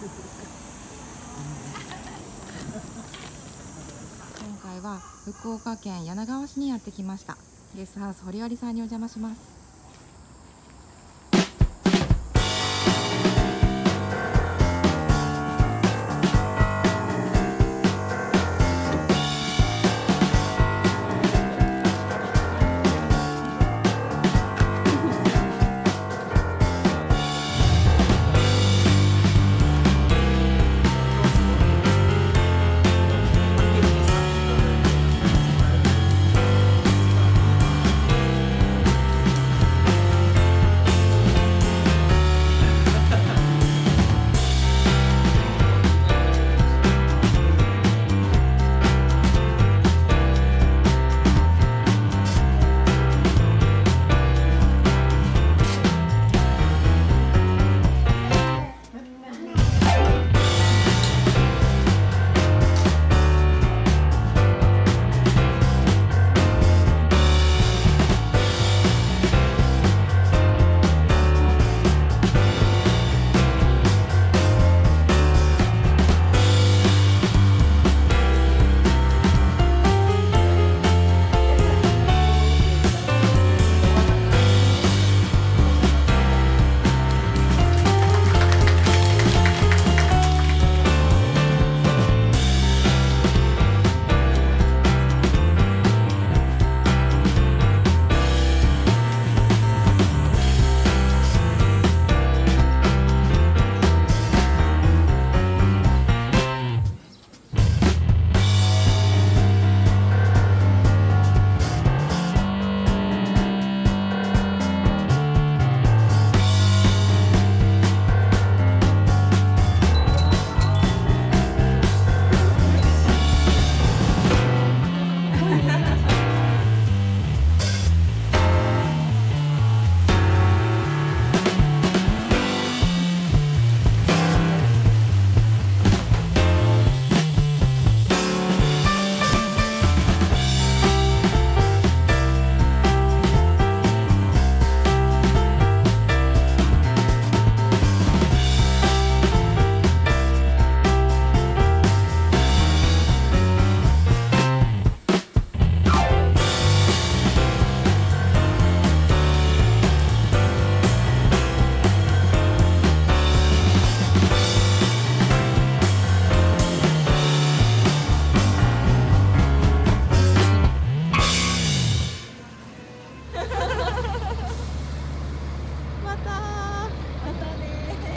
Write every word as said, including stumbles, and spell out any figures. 今回は福岡県柳川市にやってきました。ゲストハウス堀割さんにお邪魔します。